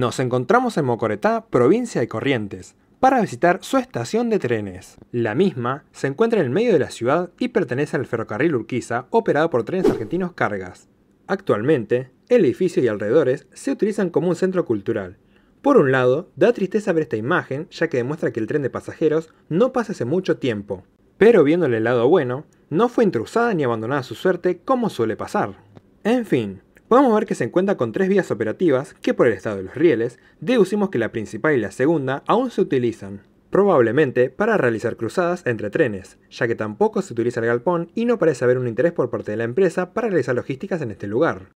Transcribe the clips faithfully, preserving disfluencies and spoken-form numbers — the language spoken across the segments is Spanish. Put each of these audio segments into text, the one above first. Nos encontramos en Mocoretá, provincia de Corrientes, para visitar su estación de trenes. La misma se encuentra en el medio de la ciudad y pertenece al ferrocarril Urquiza, operado por Trenes Argentinos Cargas. Actualmente, el edificio y alrededores se utilizan como un centro cultural. Por un lado, da tristeza ver esta imagen, ya que demuestra que el tren de pasajeros no pasa hace mucho tiempo. Pero viéndole el lado bueno, no fue intrusada ni abandonada a su suerte como suele pasar. En fin, podemos ver que se encuentra con tres vías operativas que por el estado de los rieles, deducimos que la principal y la segunda aún se utilizan, probablemente para realizar cruzadas entre trenes, ya que tampoco se utiliza el galpón y no parece haber un interés por parte de la empresa para realizar logísticas en este lugar.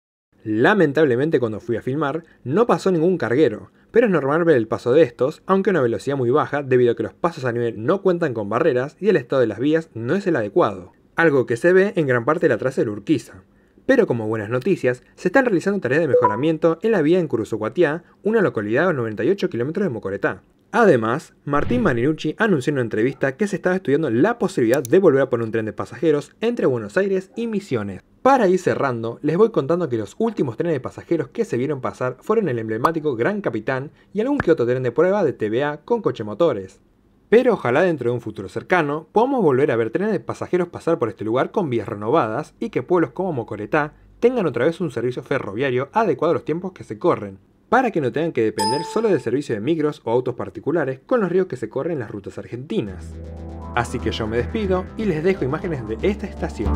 Lamentablemente cuando fui a filmar, no pasó ningún carguero, pero es normal ver el paso de estos, aunque a una velocidad muy baja debido a que los pasos a nivel no cuentan con barreras y el estado de las vías no es el adecuado, algo que se ve en gran parte de la traza del Urquiza. Pero como buenas noticias, se están realizando tareas de mejoramiento en la vía en Curuzú Cuatiá, una localidad a noventa y ocho kilómetros de Mocoretá. Además, Martín Maninucci anunció en una entrevista que se estaba estudiando la posibilidad de volver a poner un tren de pasajeros entre Buenos Aires y Misiones. Para ir cerrando, les voy contando que los últimos trenes de pasajeros que se vieron pasar fueron el emblemático Gran Capitán y algún que otro tren de prueba de T B A con cochemotores. Pero ojalá dentro de un futuro cercano podamos volver a ver trenes de pasajeros pasar por este lugar con vías renovadas y que pueblos como Mocoretá tengan otra vez un servicio ferroviario adecuado a los tiempos que se corren, para que no tengan que depender solo del servicio de micros o autos particulares con los ríos que se corren en las rutas argentinas. Así que yo me despido y les dejo imágenes de esta estación.